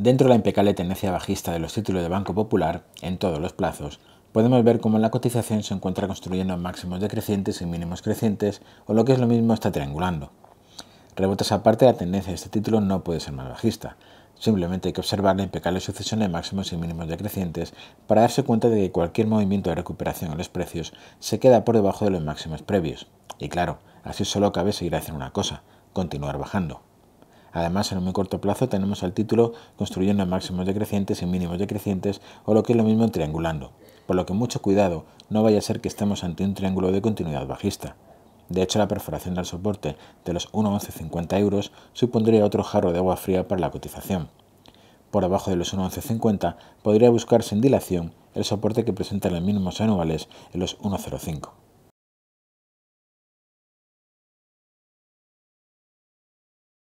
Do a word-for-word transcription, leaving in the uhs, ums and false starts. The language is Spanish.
Dentro de la impecable tendencia bajista de los títulos de Banco Popular, en todos los plazos, podemos ver cómo la cotización se encuentra construyendo máximos decrecientes y mínimos crecientes, o lo que es lo mismo está triangulando. Rebotes aparte, la tendencia de este título no puede ser más bajista, simplemente hay que observar la impecable sucesión de máximos y mínimos decrecientes para darse cuenta de que cualquier movimiento de recuperación en los precios se queda por debajo de los máximos previos. Y claro, así solo cabe seguir haciendo una cosa, continuar bajando. Además, en un muy corto plazo tenemos al título construyendo máximos decrecientes y mínimos decrecientes, o lo que es lo mismo triangulando, por lo que mucho cuidado, no vaya a ser que estemos ante un triángulo de continuidad bajista. De hecho, la perforación del soporte de los uno coma once cincuenta euros supondría otro jarro de agua fría para la cotización. Por abajo de los uno coma once cincuenta podría buscar sin dilación el soporte que presentan los mínimos anuales en los uno coma cero cinco.